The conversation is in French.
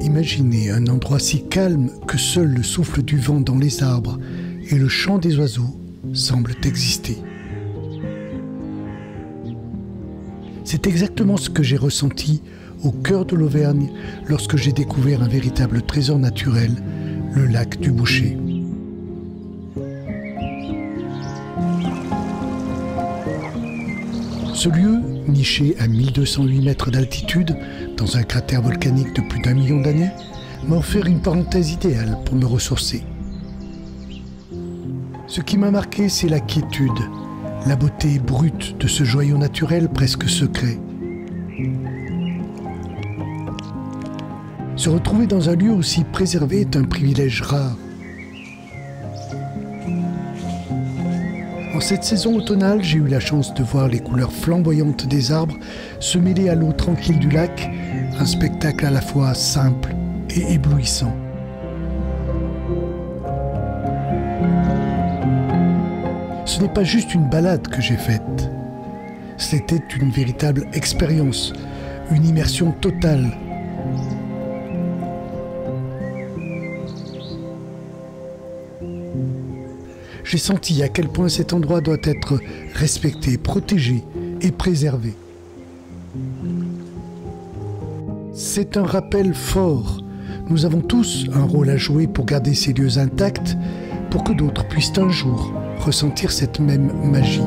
Imaginez un endroit si calme que seul le souffle du vent dans les arbres et le chant des oiseaux semblent exister. C'est exactement ce que j'ai ressenti au cœur de l'Auvergne lorsque j'ai découvert un véritable trésor naturel, le lac du Bouchet. Ce lieu, niché à 1208 mètres d'altitude, dans un cratère volcanique de plus d'1 million d'années, m'a offert une parenthèse idéale pour me ressourcer. Ce qui m'a marqué, c'est la quiétude, la beauté brute de ce joyau naturel presque secret. Se retrouver dans un lieu aussi préservé est un privilège rare. En cette saison automnale, j'ai eu la chance de voir les couleurs flamboyantes des arbres se mêler à l'eau tranquille du lac, un spectacle à la fois simple et éblouissant. Ce n'est pas juste une balade que j'ai faite, c'était une véritable expérience, une immersion totale. J'ai senti à quel point cet endroit doit être respecté, protégé et préservé. C'est un rappel fort. Nous avons tous un rôle à jouer pour garder ces lieux intacts, pour que d'autres puissent un jour ressentir cette même magie.